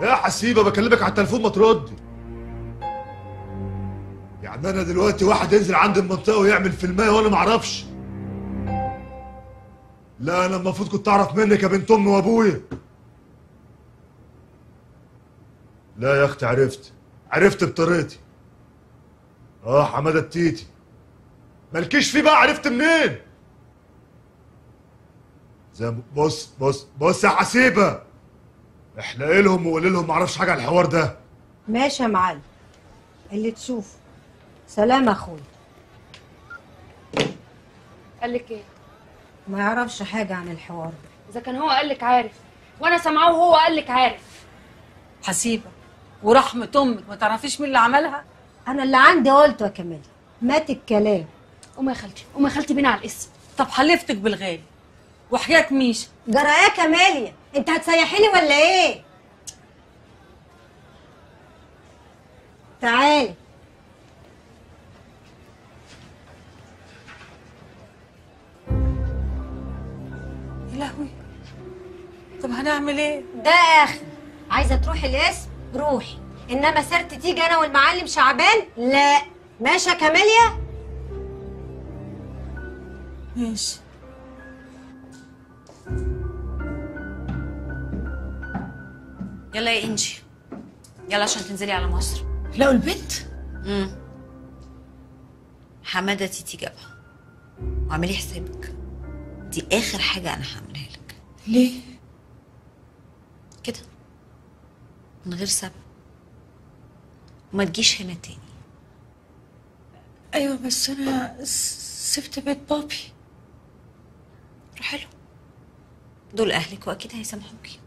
يا حسيبة بكلمك على التليفون ما تردي. يعني انا دلوقتي واحد ينزل عند المنطقه ويعمل فيلمايه وانا ما اعرفش؟ لا انا المفروض كنت اعرف منك يا بنت امي وابويا. لا يا اختي عرفت بطريقتي. حماده التيتي مالكيش فيه بقى. عرفت منين؟ زي بص يا حسيبه، احلقي لهم وقولي لهم ما اعرفش حاجه عن الحوار ده. ماشي يا معلم، اللي تشوفه. سلام اخويا. قال لك ايه؟ ما يعرفش حاجه عن الحوار ده. اذا كان هو قال لك عارف وانا سامعاه وهو قال لك عارف. حسيبه ورحمه امك ما تعرفيش مين اللي عملها؟ انا اللي عندي قلته يا كمال، مات الكلام. قومي يا خالتي، قومي يا خالتي بينا على الاسم. طب حلفتك بالغالي وحياك ميشا. جرى ايه يا كماليا؟ انت هتسيحيني ولا ايه؟ تعالي. يا لهوي، طب هنعمل ايه؟ ده اخي. عايزه تروحي الاسم روحي، انما سيرتي تيجي انا والمعلم شعبان لا. ماشي يا كماليا؟ ماشي. يلا يا انجي، يلا عشان تنزلي على مصر. لقوا البنت؟ حماده تيتي جابها، واعملي حسابك دي اخر حاجه انا هعملها لك. ليه؟ كده من غير سبب، وما تجيش هنا تاني. ايوه بس انا سبت بيت بابي. روحي له، دول اهلك واكيد هيسامحوكي.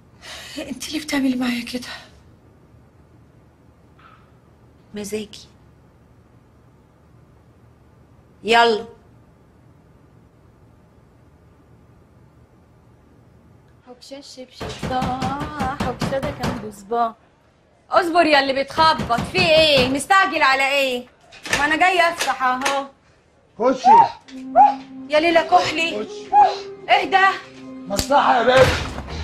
انت ليه بتعملي معايا كده؟ مزاجي. يلا حبشة الشبشبة حبشة، ده كان بصباه. اصبر يا اللي بيتخبط، في ايه؟ مستعجل على ايه؟ ما انا جايه افتح اهو. خشي يا ليلى كحلي. اهدى. مصلحة يا باشا.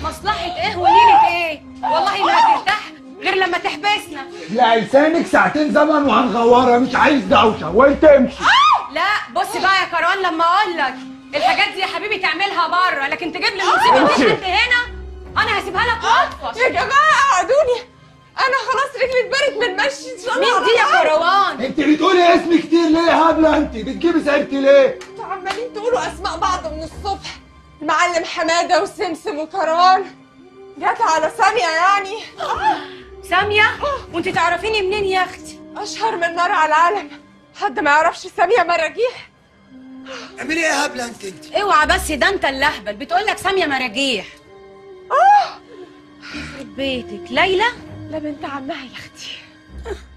مصلحة ايه وليلة ايه؟ والله ما هترتاح غير لما تحبسنا. لا لسانك ساعتين زمن وهنغورها، مش عايز دوشة وانت امشي. لا بص بقى يا كروان، لما اقول لك الحاجات دي يا حبيبي تعملها بره، لكن تجيب لي مصيبة انت هنا انا هسيبها لك واطفش. يا جماعة اقعدوني، انا خلاص رجلي اتبرت من المشي. مين دي يا كروان؟ انت بتقولي اسم كتير ليه يا هبلة؟ انت بتجيبي سيرتي ليه؟ انتوا عمالين تقولوا اسماء بعض من الصبح، المعلم حماده وسمسم وكروان، جت على ساميه يعني. ساميه؟ وانت تعرفيني منين يا اختي؟ اشهر من نار على العالم، حد ما يعرفش ساميه مراجيح؟ اعملي ايه يا هبله انت؟ اوعى بس، ده انت اللي اهبل، بتقول لك ساميه مراجيح. يخرب بيتك، ليلى؟ لا بنت عمها يا اختي.